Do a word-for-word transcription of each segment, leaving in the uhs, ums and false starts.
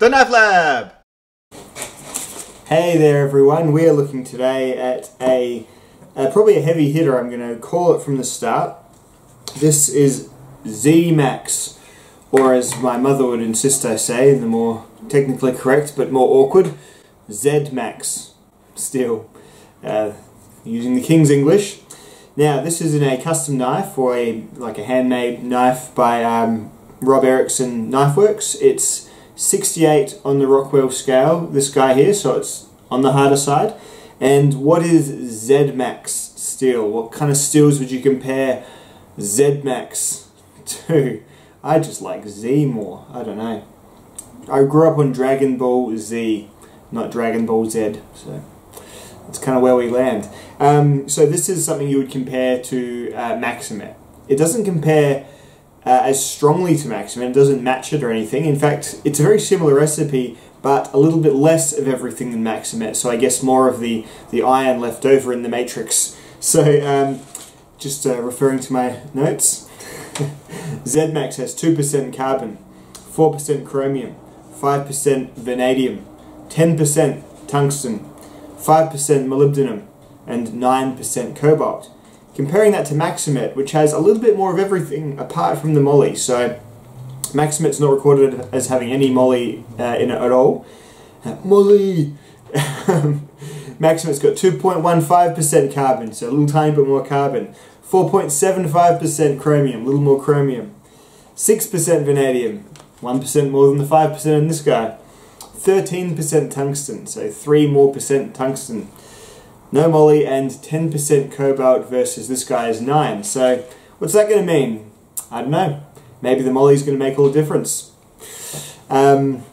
The Knife Lab! Hey there everyone, we are looking today at a, uh, probably a heavy hitter, I'm going to call it from the start. This is Z Max, or as my mother would insist I say, in the more technically correct but more awkward, Z Max steel, uh, using the King's English. Now this is in a custom knife, or a, like a handmade knife by um, Rob Erickson Knifeworks. It's sixty-eight on the Rockwell scale, this guy here, so it's on the harder side. And what is Z Max steel? What kind of steels would you compare Z Max to? I just like Z more, I don't know. I grew up on Dragon Ball Z, not Dragon Ball Z, so that's kind of where we land. Um, so this is something you would compare to uh, MaxiMet. It doesn't compare Uh, as strongly to MaxiMet, it doesn't match it or anything. In fact, it's a very similar recipe, but a little bit less of everything than MaxiMet, so I guess more of the, the iron left over in the matrix. So, um, just uh, referring to my notes, Z Max has two percent carbon, four percent chromium, five percent vanadium, ten percent tungsten, five percent molybdenum, and nine percent cobalt. Comparing that to MaxiMet, which has a little bit more of everything apart from the moly. So MaxiMet's not recorded as having any moly uh, in it at all. Uh, moly! MaxiMet's got two point one five percent carbon, so a little tiny bit more carbon. four point seven five percent chromium, a little more chromium. six percent vanadium, one percent more than the five percent in this guy. thirteen percent tungsten, so three more percent tungsten. No moly, and ten percent cobalt versus this guy is nine. So what's that going to mean? I don't know. Maybe the moly's going to make all the difference. Um,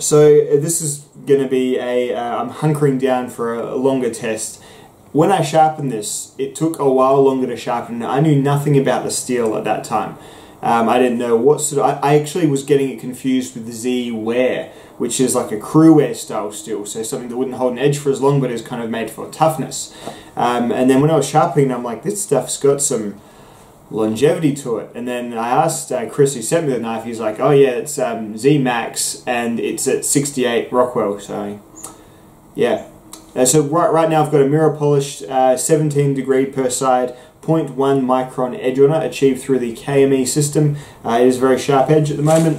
so this is going to be a, uh, I'm hunkering down for a longer test. When I sharpened this, it took a while longer to sharpen. I knew nothing about the steel at that time. Um, I didn't know what sort of, I, I actually was getting it confused with the Z wear, which is like a crew wear style steel, so something that wouldn't hold an edge for as long, but is kind of made for toughness. Um, and then when I was sharpening, I'm like, this stuff's got some longevity to it. And then I asked uh, Chris, who sent me the knife, he's like, oh yeah, it's um, Z Max, and it's at sixty-eight Rockwell, so yeah. Uh, so right, right now I've got a mirror polished uh, seventeen degree per side, zero point one micron edge on it, achieved through the K M E system. Uh, it is a very sharp edge at the moment.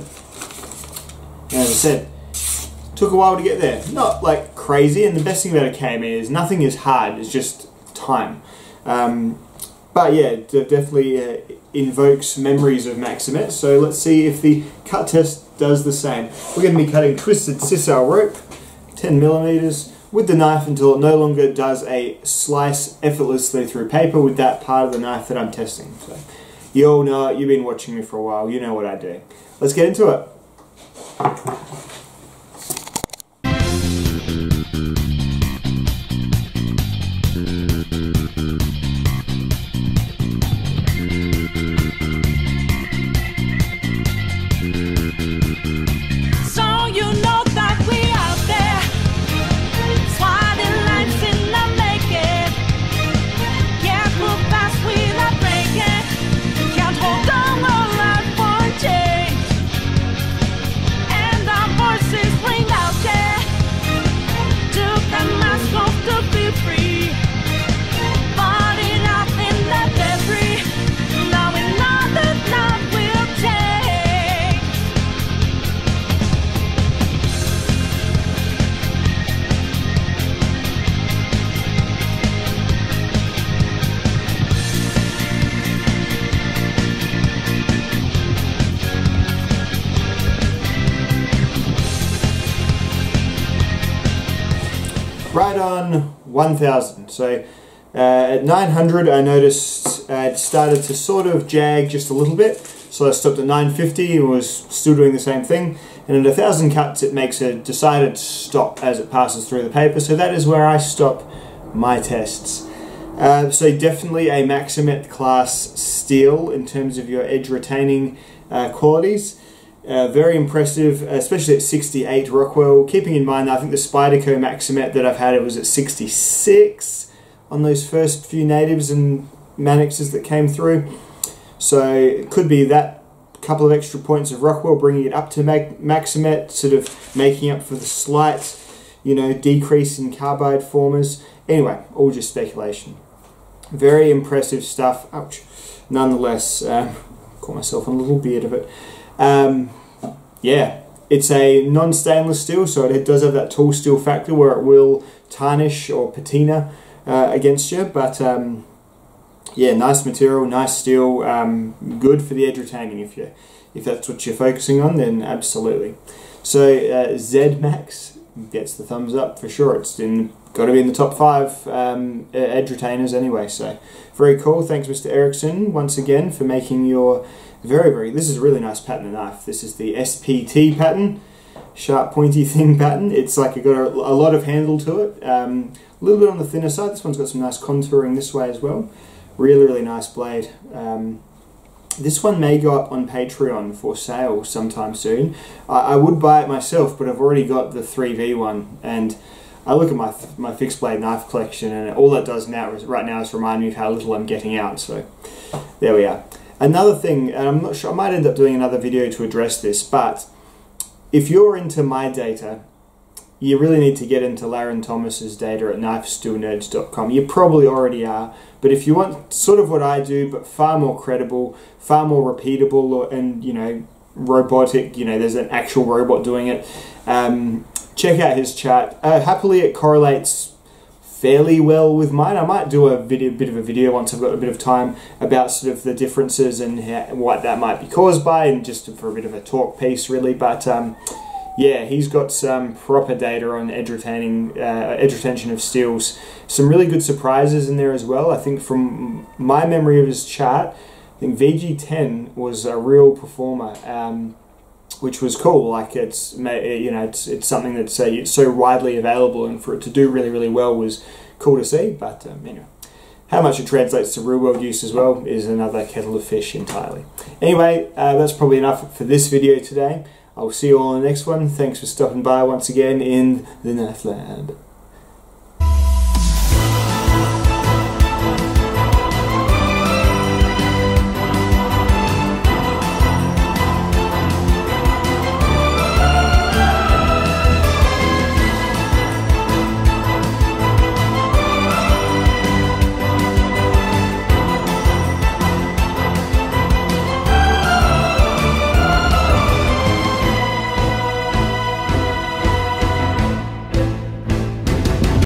And as I said, took a while to get there. Not like crazy, and the best thing about a K M E is nothing is hard, it's just time. Um, but yeah, it definitely uh, invokes memories of MaxiMet, so let's see if the cut test does the same. We're going to be cutting twisted sisal rope, ten millimeters, with the knife until it no longer does a slice effortlessly through paper with that part of the knife that I'm testing. So, you all know it, you've been watching me for a while, you know what I do. Let's get into it. Right on one thousand, so uh, at nine hundred I noticed uh, it started to sort of jag just a little bit, so I stopped at nine fifty and was still doing the same thing, and at one thousand cuts it makes a decided stop as it passes through the paper, so that is where I stop my tests. Uh, so definitely a MaxiMet class steel in terms of your edge retaining uh, qualities. Uh, very impressive, especially at sixty-eight Rockwell, keeping in mind that I think the Spyderco MaxiMet that I've had, it was at sixty-six on those first few natives and Manixes that came through, so it could be that a couple of extra points of Rockwell, bringing it up to MaxiMet, sort of making up for the slight, you know, decrease in carbide formers. Anyway, all just speculation. Very impressive stuff. Ouch. Nonetheless, uh, caught myself on a little beard of it. Um, yeah, it's a non-stainless steel, so it does have that tall steel factor where it will tarnish or patina uh, against you, but um, yeah, nice material, nice steel, um, good for the edge retaining if you, if that's what you're focusing on, then absolutely. So uh, Z Max gets the thumbs up for sure. It's in, got to be in the top five um, edge retainers anyway. So very cool. Thanks, Mister Erickson, once again for making your very very. This is a really nice pattern of knife. This is the S P T pattern, sharp pointy thing pattern. It's like it got a, a lot of handle to it. Um, a little bit on the thinner side. This one's got some nice contouring this way as well. Really, really nice blade. Um, this one may go up on Patreon for sale sometime soon. I, I would buy it myself, but I've already got the three V one, and I look at my my fixed blade knife collection, and all that does now is, right now is remind me of how little I'm getting out. So there we are. Another thing, and I'm not sure, I might end up doing another video to address this, but if you're into my data, you really need to get into Larren Thomas's data at knife steel nerds dot com. You probably already are, but if you want sort of what I do, but far more credible, far more repeatable, or, and you know, robotic, you know, there's an actual robot doing it, um, check out his chart. Uh, happily, it correlates fairly well with mine. I might do a video, bit of a video once I've got a bit of time about sort of the differences and how, what that might be caused by, and just for a bit of a talk piece, really, but um, yeah, he's got some proper data on edge retaining, uh, edge retention of steels. Some really good surprises in there as well. I think from my memory of his chart, I think V G ten was a real performer, um, which was cool. Like it's you know it's it's something that's uh, so widely available, and for it to do really really well was cool to see. But um, anyway. How much it translates to real world use as well is another kettle of fish entirely. Anyway, uh, that's probably enough for this video today. I'll see you all in the next one. Thanks for stopping by once again in the Knife Lab.